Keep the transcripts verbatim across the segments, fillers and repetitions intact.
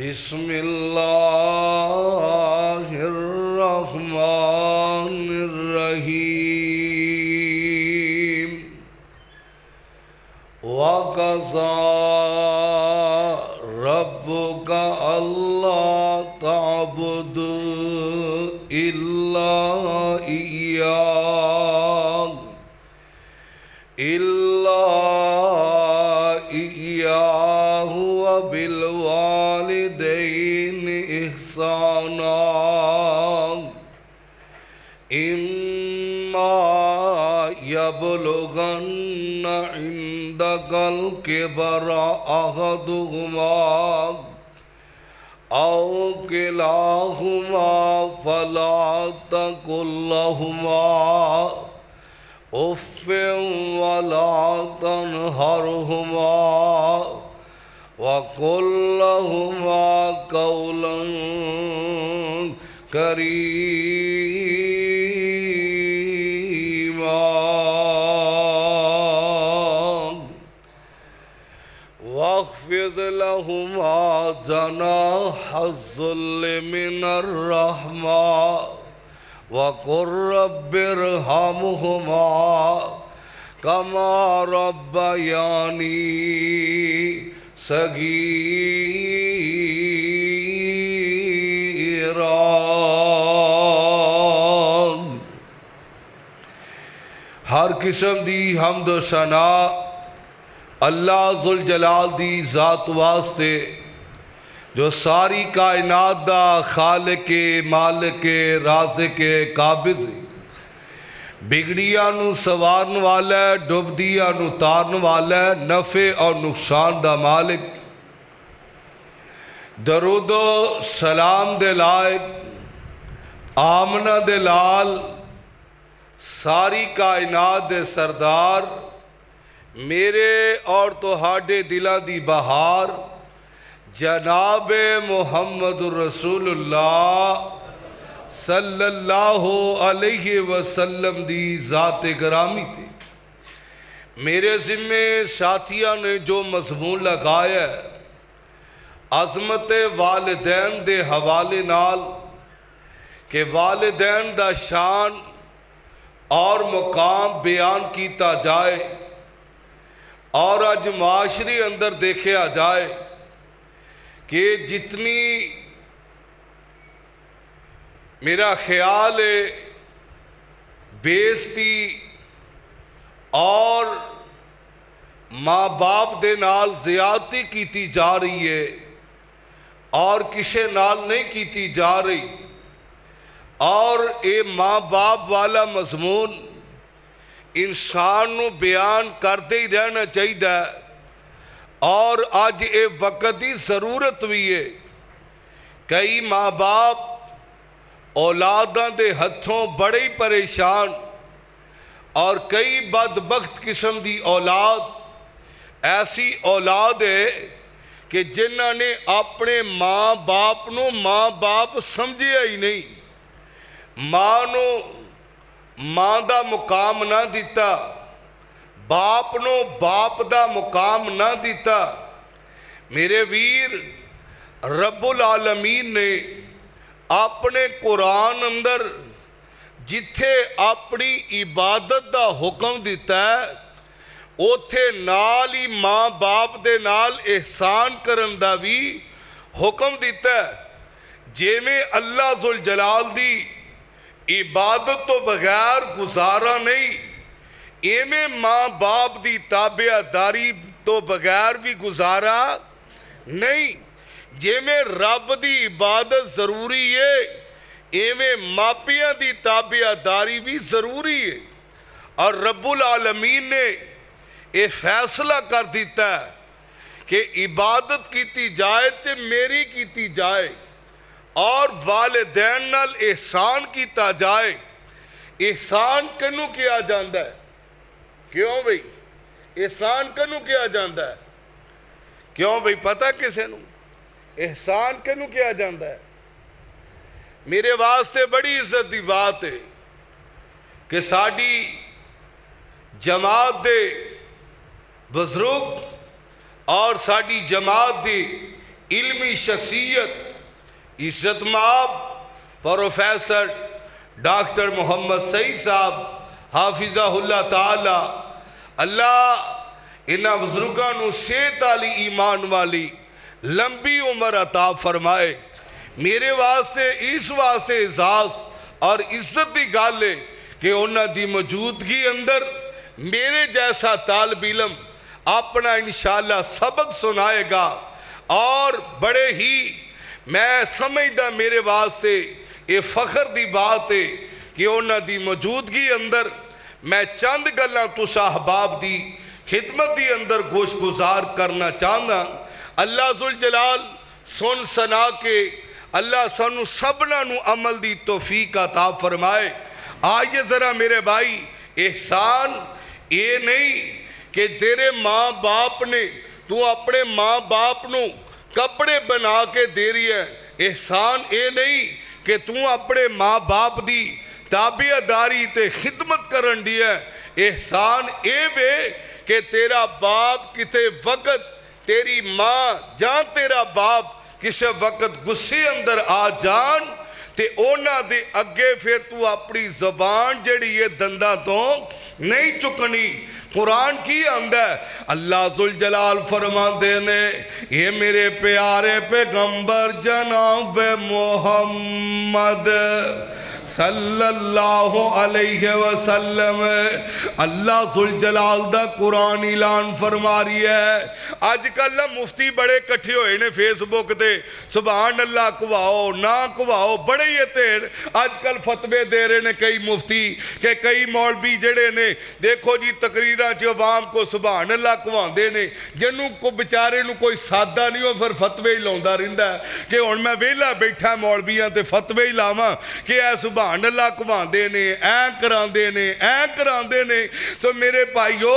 बिस्मिल्लाहिर्रहमानिर्रहीम वक़ज़ा रब्बुका अल्ला ताबुदु इल्ला इय्याह इल्ला इय्याह व बिल वालिदैन इहसाना इम्मा यबलुगन्ना इन्दकल किबरा अहदुहुमा औ किलाहुमा फला तकुल लहुमा उफ़्फ़िन वला तनहरहुमा वक़ुल लहुमा क़ौलन करीमा वाख़फ़िज़ लहुमा जनाह अज़्ज़ुल्ल मिनर्रहमा वक़ुल रब्बिरहमहुमा कमा रब्बयानी सगीरा। हर किस्म दी हम्द व सना अल्लाह जुल जलाल दी जात वास्ते जो सारी कायनात दा खालिक मालिक राज़िक काबिज़ बिगड़िया नू सवारन वाला है, डुबदिया नू तारन वाला है, नफ़े और नुकसान दा मालिक। दरुदो सलाम दे लायक आमना दे लाल सारी कायनात दे सरदार मेरे और तुहाडे दिला दी बहार जनाब मुहम्मद रसूलुल्लाह सल्लल्लाहु अलैहि वसल्लम दी ज़ाते गिरामी ते मेरे ज़िम्मे साथिया ने जो मज़मून लगाया अज़मत वालिदैन दे हवाले नाल के वालिदैन दा शान और मुकाम बयान किया जाए और अज माशरे अंदर देखा जाए कि जितनी मेरा ख्याल है बेइज्जती और माँ बाप दे नाल ज़्यादती की जा रही है और किसी नाल नहीं की जा रही और ये माँ बाप वाला मजमून इंसान नू बयान करते ही रहना चाहिए और अज ये वक्त की जरूरत भी है। कई माँ बाप औलादा के हथों बड़े ही परेशान और कई बदबख्त किस्म की औलाद ऐसी औलाद है कि जिन्होंने अपने माँ बाप नू माँ बाप समझिया ही नहीं, माँ नू माँ का मुकाम ना दिता, बाप नो बाप का मुकाम ना दिता। मेरे वीर रब्बुल आलमीन ने अपने कुरान अंदर जिथे अपनी इबादत का हुक्म दिता है उथे नाल ही माँ बाप के नाल एहसान करन दा भी हुक्म दिता है। जिवें अल्लाह जुल जलाल दी इबादत तो बगैर गुजारा नहीं, इवें माँ बाप की ताबेदारी तो बगैर भी गुजारा नहीं। जिमें रब की इबादत जरूरी है इवें मापिया की ताबेदारी भी जरूरी है और रब्बुल आलमीन ने यह फैसला कर दिता है कि इबादत की जाए तो मेरी की जाए और वालिदैन नाल एहसान किया जाए। एहसान किनू किया जाता है? क्यों भाई एहसान किनू किया जाता है? क्यों भाई पता किसी नू एहसान किनू किया जाता है? मेरे वास्ते बड़ी इज्जत की बात है कि साडी जमात दे बुजुर्ग और साडी जमात दी इल्मी शख्सियत इज़्ज़तमआब प्रोफेसर डॉक्टर मोहम्मद सईद साहब हाफिज़हुल्लाह ताला, अल्लाह इन्हां बुजुर्गां नूं सेहत वाली ईमान वाली लंबी उम्र अता फरमाए। मेरे वास्ते इस वास्ते एजाज़ और इज्जत की गल है कि उन्हां दी मौजूदगी अंदर मेरे जैसा तालिब इल्म अपना इंशाअल्लाह सबक सुनाएगा और बड़े ही मैं समझदा मेरे वास्ते ये फख्र की बात है कि उन्हां दी मौजूदगी अंदर मैं चंद गल्लां तुसा अहबाब दी खिदमत दी अंदर गोश गुजार करना चाहना। अल्लाह जुल जलाल सुन सना के अल्लाह सानू सबना नू अमल दी तौफीक अता फरमाए। आइए ज़रा मेरे भाई, एहसान ये नहीं कि तेरे माँ बाप ने तू अपने माँ बाप नू कपड़े बना के दे रही है, एहसान ये नहीं कि तू अपने माँ बाप दी ताबेदारी ते खिदमत करन दी है, एहसान ये वे कि तेरा बाप किते वक्त तेरी माँ जां तेरा बाप किसी वक्त गुस्से अंदर आ जान ते उन्हां दे अगे फिर तू अपनी जबान जिहड़ी है दंदा तो नहीं चुकनी। कुरान की आंदा है, अल्लाह जुल जलाल फरमाते ने ये मेरे प्यारे पैगंबर जनाब मोहम्मद सल्लल्लाहु अलैहि वसल्लम, अल्लाह जुल जलाल दा कुरान ऐलान फरमा रही है। अजकल मुफ्ती बड़े कट्ठे होए ने फेसबुक ते, सुभान अल्लाह घुवाओ ना घुवाओ बड़े ही तेड़ अजकल फतवे दे रहे ने कई मुफ्ती के कई मौलवी जड़े ने। देखो जी तकरीरां च अवाम को सुभान अल्लाह घुवांदे ने, जिन्नू को बेचारे नू कोई सादा नहीं हो फिर फतवे ही लाउंदा रहिंदा कि हुण मैं वेला बैठा मौलवियां ते फतवे ही लावां कि ऐ सुभान अल्लाह घुमाते ने ऐ कराते ने ऐ कराते ने। तो मेरे भाईओ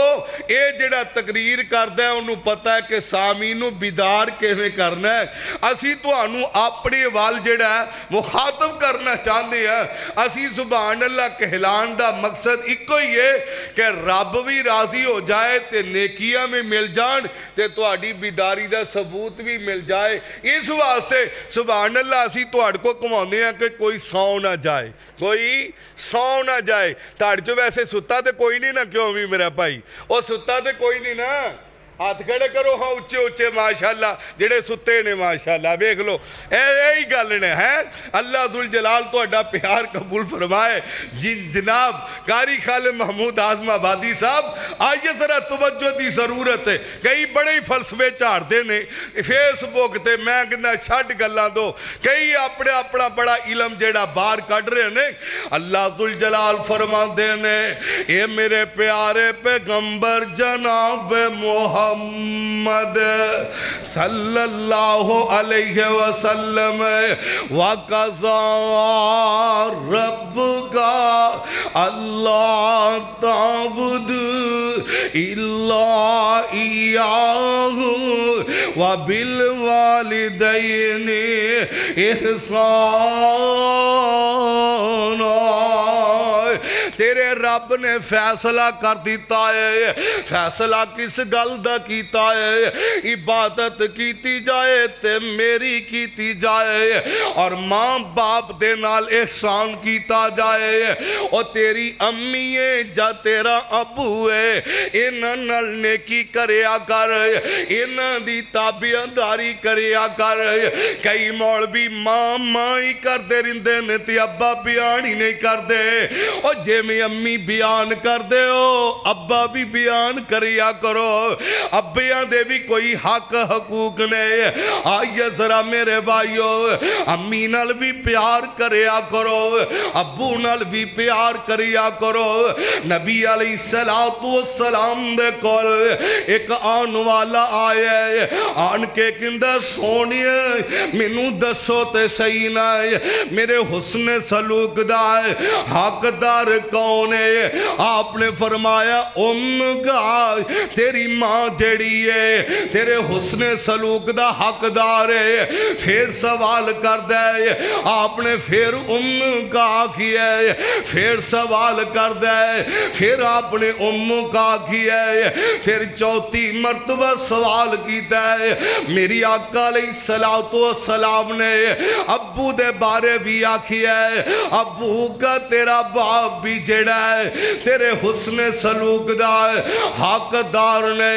ये जड़ा तकरीर करता है उन्होंने पता है कि सामी नू बिदार किवें करना है। असी तुहानू अपने वाल जड़ा मुखातब करना चाहते हैं। असी सुभान अल्लाह कहलान का मकसद इको ही है कि रब भी राजी हो जाए तो नेकियां भी मिल जान ते तुहाडी बिदारी का सबूत भी मिल जाए। इस वास्ते सुभान अल्लाह असी तुहाडे को घुमाते हैं कि कोई सौ ना जाए, कोई सौ ना जाए। ताड़े चो वैसे सुता तो कोई नहीं ना, क्यों भी मेरा भाई वो सुता तो कोई नहीं ना, हाथ खड़े करो। हाँ उच्चे उच्चे माशाल्लाह जेडे सुते ने माशाल्लाह वेख लो, यही गल ने है। अल्लाह जुल जलाल तुहाडा प्यार कबूल फरमाए। जी जनाब कारी खालिद महमूद आज़म आबादी साहब, आइए जरा तवज्जो की जरूरत है। कई बड़े ही फलसफे झाड़ते ने फेसबुक ते, मैं कहना छड्ड गल्लां दो, कई अपने अपना बड़ा इलम जेड़ा बाहर कढ रहे ने। अल्लाह जुल जलाल फरमाते ने ये मेरे प्यारे पैगंबर जनाब मोहम्मद मोहम्मद सल्लल्लाहु अलैहि वसल्लम, वक़ज़ा रब्बुका अल्ला ताबुदु इल्ला इय्याहु व बिल वालिदैनि इहसाना। तेरे रब ने फैसला कर दिता है, फैसला किस गल दा कीता है, इबादत कीती जाए ते मेरी कीती जाए और माँ बाप दे नाल एहसान कीता जाए। और तेरी अम्मी है जा तेरा अबू है इन्हां नाल नेकी करया कर, इन्हां दी ताबेदारी करया कर। कई मौलवी मां मां ही करदे रहिंदे ने ते अब्बा बयान ही नहीं करदे। और जे में अम्मी बयान कर दे हो अब्बा भी बयान करिया करो, अब्बियां दे भी कोई हक हकूक ने। आइए जरा मेरे भाइयो, अम्मी नाल भी प्यार करिया करो, अब्बू नाल भी प्यार करिया करो। नबी अलैहिस्सलाम दे कोल एक आन वाला आया, आन के किंदा सोनिया मैनू दसो ते सही ना मेरे हुस्न सलूक दा हकदार कौन है। है। आपने फरमाया उम्म तेरी माँ जड़ी है तेरे हुस्ने सलूक दा हकदार है। फिर सवाल करदा है आपने फिर उम्म का किया है। फिर सवाल करदा है फिर आपने उम्म का किया है। फिर चौथी मरतबा सवाल किया है। मेरी आका अलैहिस्सलातो वस्सलाम ने अबू दे बारे भी आखिया है अबू का तेरा बाप भी जड़ा है तेरे हुस्ने सलूक दा हकदार ने।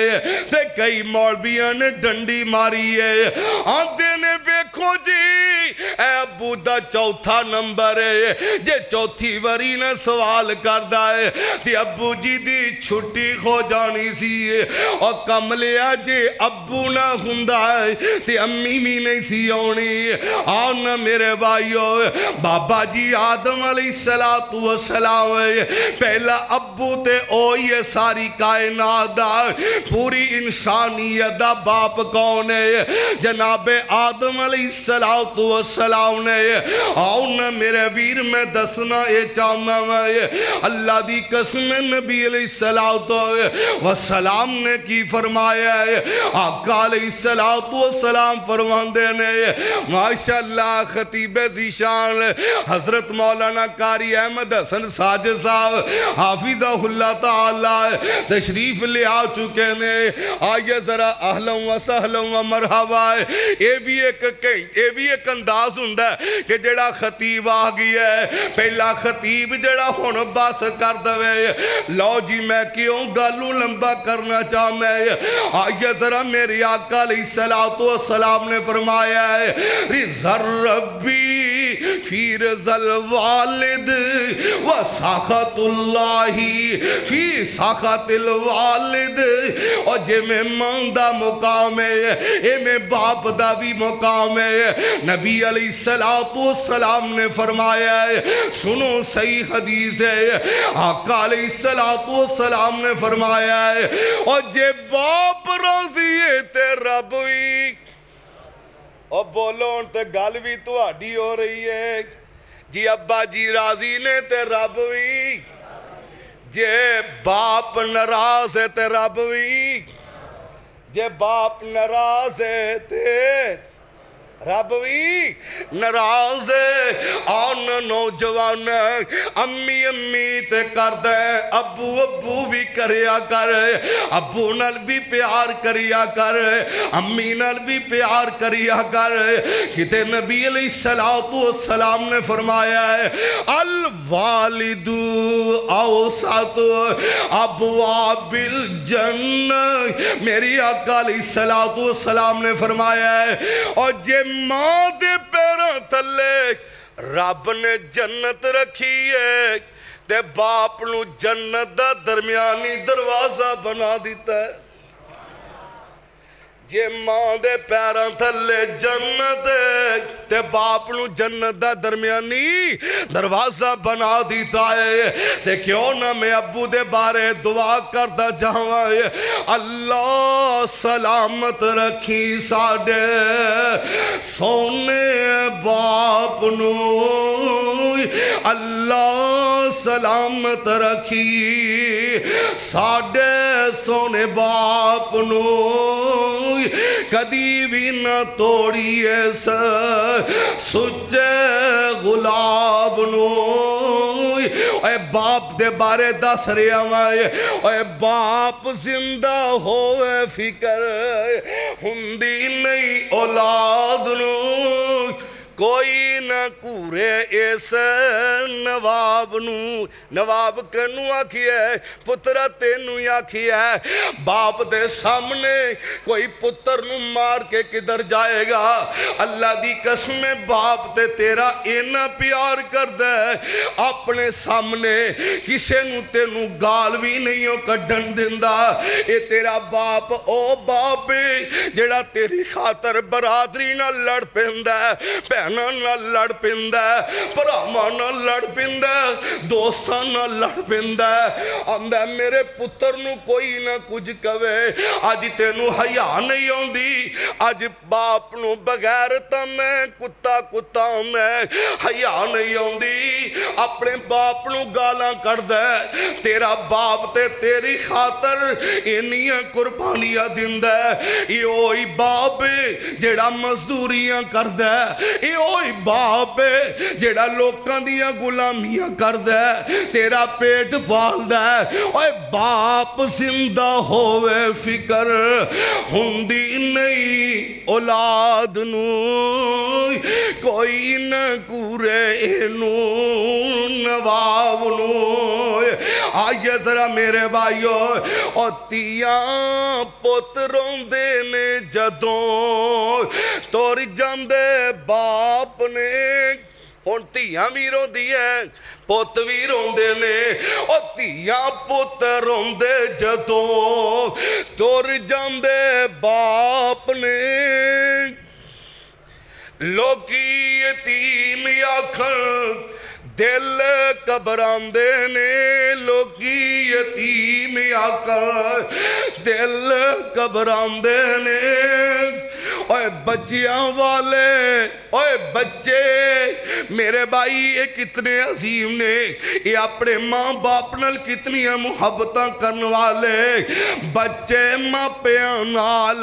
ते कई मौलवियां ने डंडी मारी है आंदे ने वेखो जी ए अबू दा चौथा नंबर है। जे चौथी वारी ना सवाल करदा है ते अबू जी दी छुट्टी हो जानी सी और कमलिया जे अबू ना हुंदा है ते अम्मी भी नहीं सी आउणी। आओ ना मेरे भाइयो बाबा जी आदम अलैहिस्सलातु वस्सलाम पहला अबू ते ओही है सारी कायनात दा पूरी इंसानियत दा बाप कौन है जनाबे आदम अलैहिस्सलातु वस्सलाम ने। आओ ना मेरे वीर मैं दसना ये चाहना मैं अल्लाह दी कसम नबी अलैहिस्सलातु वस्सलाम ने की फरमाया है आका अलैहिस्सलातु वस्सलाम फरमांदे ने माशाअल्लाह खतीबे ज़िशान हजरत मौलाना कारी अहमद हसन साजिद साहब हाफिज़हुल्लाह ताला तशरीफ ले आ चुके ने। आइए जरा अहलन व सहलन व मरहबा ये भी एक ये भी एक अंदाज हुंदा है कि जड़ा खतीब आ गया है पहला खतीब जड़ा हुण बस कर दवे। लो जी मैं क्यों गलू लंबा करना चाहना है। आइए जरा मेरी आका अलैहिस्सलातो वस्सलाम ने फरमाया है रिज़र रब्बी फिर जल वालिद व साखतुल्लाही फी साखतिल वालिद। और जिमें मां दा मुकाम है इमें बाप दा भी मुकाम है। नबी अलैहिस्सलातो वस्सलाम ने फरमाया है सुनो सही हदीस है आका अलैहिस्सलातो वस्सलाम ने फरमाया है और जे बाप रोजी है ते रब भी। और बोलो हूँ तो गल भी तुहाडी हो रही है जी अब्बा जी राजी ने ते रब भी जे बाप नाराज है ते रब भी जे बाप नाराज है ते रब भी नाराज। आन नौजवान अम्मी अम्मी ते कर दे अबू अबू भी करिया कर अबू नाल भी प्यार करिया कर अम्मी नाल भी प्यार करिया कर। किते नबी अलैहिस्सलातु वस्सलाम ने फरमाया है अल वालिदु औसतु अबवाबिल जन्नत। मेरी आका अलैहिस्सलातु वस्सलाम ने फरमाया है और जे मां दे पैरों थले रब ने जन्नत रखी है ते बाप नू जन्नत दा दरमियानी दरवाजा बना दिता है। जे मां दे पैरों थले जन्नत ते बाप नू जन्नत दा दरमियानी दरवाजा बना दिता है। ते क्यों ना मैं अबू दे बारे दुआ करदा जावां अल्लाह सलामत रखी साडे सोने बाप नू अल्लाह सलामत रखी साडे सोने बाप नू कदी भी न तोड़िए सुच्चे गुलाब नू। ओए बाप दे बारे दस रहा वाए ओए बाप जिंदा होवे फिकर हुंदी नहीं औलाद नू कोई ना कूरे इस नवाब नू। नवाब कनू आखिया पुत्रा तेनू आखिया बाप दे सामने कोई पुत्र नू मार के किधर जाएगा। अल्लाह दी कसम बाप ते तेरा इना प्यार करदा है अपने सामने किसे नू तेनू गाल भी नहीं ओ कड्ढन दिंदा। ए तेरा बाप ओ बाप जेड़ा तेरी खातर बरादरी नाल लड़ पैंदा है भैन लड़ पैंदा भरावां नाल लड़ पैंदा दोस्तां नाल लड़ पैंदा आंदा मेरे पुत्र नूं कोई ना कुछ कवे अज तैनूं हया नहीं आउंदी अज बाप नूं बगैर तां मैं कुत्ता कुत्ता हुंदा हया नहीं आउंदी अपने बाप नूं गालां कढदा तेरा बाप ते तेरी खातर इन्नियां कुर्बानियां दिंदा इहो ही बाप जेड़ा मजदूरियां करदा इहो ही बाप जेड़ा लोकां दियां गुलामियां करदा तेरा पेट पालदा ओए बाप जिंदा होवे फिकर हुंदी नहीं औलाद नूं कोई ना कूरे नूं नवाब नूं आइए जरा मेरे भाइयों और तिया पुत रोंदे ने जदों तोर जांदे बाप ने हुण तियां भी रोंदी है पुत भी रोंदे ने और तिया पुत रोंदे जदों तोर जांदे बाप ने लोकी यतीम आखर दिल घबरांदे ने लोकी यतीम आकर दिल घबरांदे ने ओए बच्चियां वाले ओए बच्चे मेरे भाई ये कितने अजीम ने ये अपने माँ बाप नाल कितनियां मुहब्बतां करने वाले बच्चे मापियां नाल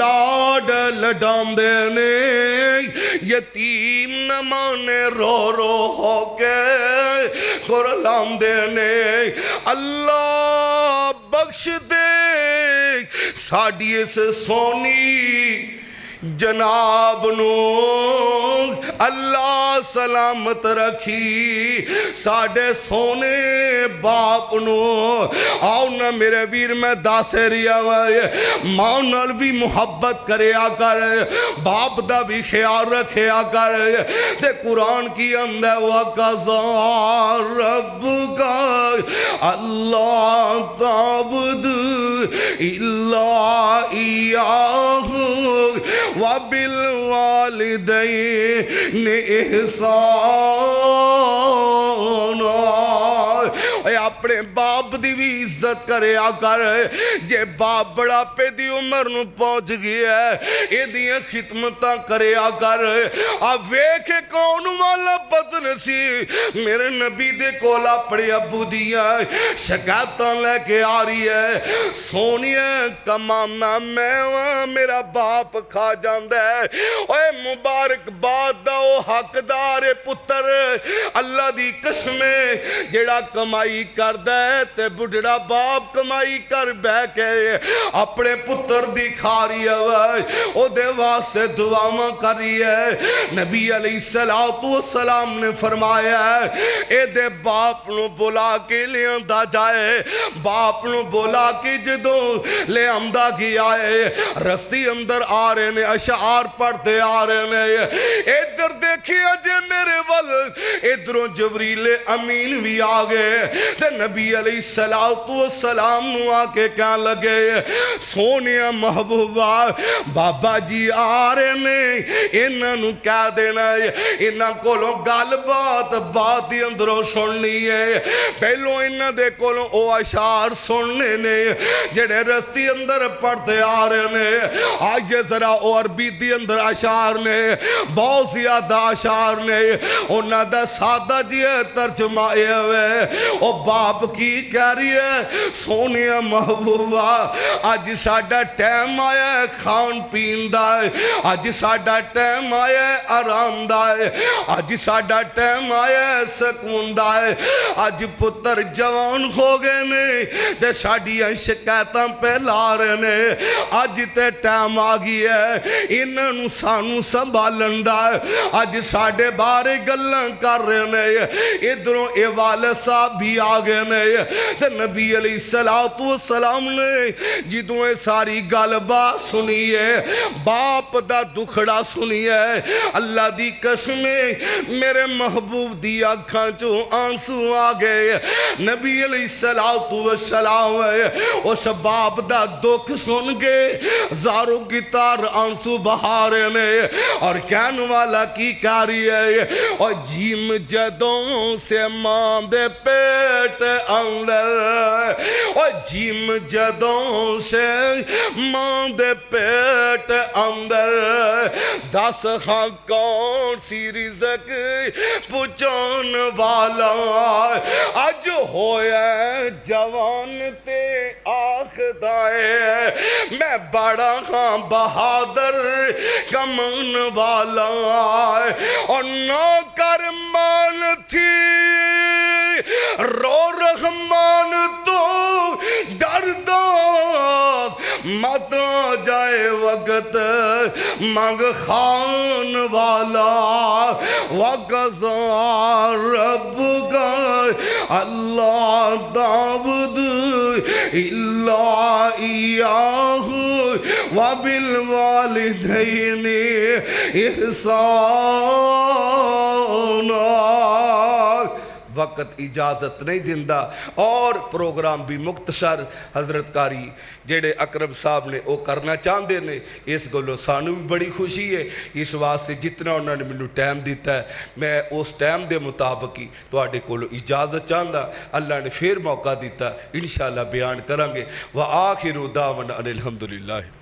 लाड लडांदे ने यतीम नमाने रो रो हो के कुरलांदे ने अल्लाह बख्श दे साड़ी इस सोनी जनाब नूं अल्लाह सलामत रखी साडे सोने बाप नूं आओ ना मेरे वीर मैं दस रिया मां नाल भी मुहब्बत करया कर बाप दा भी ख्याल रखया कर ते कुरान की अंदे वक़ज़ा रब्बुका अल्लाह ताबुदु इल्ला इय्याहु वबिल वालिदैनि इहसाना अपने बाप की भी इज्जत करया कर जे बाप बुढ़ापे की उम्र नूं पहुंच गया इहदियां खिदमतां करया कर आ वेख कौन वाला बदन सी मेरे नबी दे कोल अपने अबू दियां शिकायतां लैके आ रही है सोनिया कमाना मैं मेरा बाप खा जांदा है ओए मुबारकबाद दा ओ हकदार है पुत्तर अल्लाह दी कसमे जेड़ा कमाई करदा है ते बुढ़ड़ा बाप कमाई कर बह के अपने पुत्र दी खा रही है ओदे वास्ते दुआवां कर रही है नबी अलैहिस्सलातु वस्सलाम ने फरमाया है एदे बाप नूं बुला के लियांदा जाए बाप नूं बुला के जदों लियांदा गया है रस्ती अंदर आ रहे ने अशआर पढ़ते आ रहे ने इधर देखिए जे मेरे वल इधरों जबरील अमीन भी आ गए ते नबी अलैहिस्सलातु वस्सलाम नू आके कह लगे सोनिया महबूबा बाबा जी आ रहे ने इन्हां नू कह देना है इन्हां कोलों गलबात बात ही अंदरों सुननी है पहलों इन्हां दे कोलों ओ अशआर सुनने ने जेड़े रस्ती अंदर पढ़ते आ रहे ने आगे जरा और बीती अंदर अशार ने बहुत ज्यादा अशार ने उन्होंने सादा जी तरजमाए हुए और बाप की कह रही है सोनिया महबूबा अज साडा टाइम आया है खान पीन दा अज साडा टाइम आया है आराम दा अज साडा टाइम आया है सकून दा अज पुत्र जवान हो गए ने ते साडियां शिकायतां पहला रहे ने अज ते टाइम आ गया है इन्हां नूं सानू संभालण दा अज साडे बारे गल्लां कर रहे ने, इधरों ए वाले साहब भी आ गए ने। ते नबी अलैहिस्सलातु वसलाम ने जिदों ए सारी गलबात सुनी है, बाप दा दुखड़ा सुनी है, अल्लाह दी कसम मेरे महबूब दी आँखां चों आंसू आ गए। नबी अलैहिस्सलातु वसलाम उस बाप दा दुख सुन के जारो गितार आंसू बहा रहे ने, और कहने वाला की कारी है, और जीम जदों से मां दे पेट अंदर, और जीम जदों से मां दे पेट अंदर, दस हाँ कौन सी रिजक पुचान वाला, अज होया जवान ते आखदा है मैं बड़ा हाँ बहादुर कमान वाला, और नौकर मान थी रो रहमान तो डर दो मत जाए वक्त मंग खान वाला, वक़ज़ा रब्बुका अल्लाह ताअबुदू इल्ला इय्याहू व बिल वालिदैनि इहसाना। वक्त इजाजत नहीं दिंदा और प्रोग्राम भी मुख्तसर हजरत कारी जेडे अकरम साहब ने वो करना चाहते ने, इस गलों सानू भी बड़ी खुशी है। इस वास्ते जितना उन्होंने मैनू टाइम दिता है मैं उस टाइम के मुताबिक ही तुहाडे कोलों इजाजत चाहता। अल्लाह ने फिर मौका दिता, इंशाअल्लाह बयान करांगे। व आखिर दावना अनिल हम्दुलिल्लाह।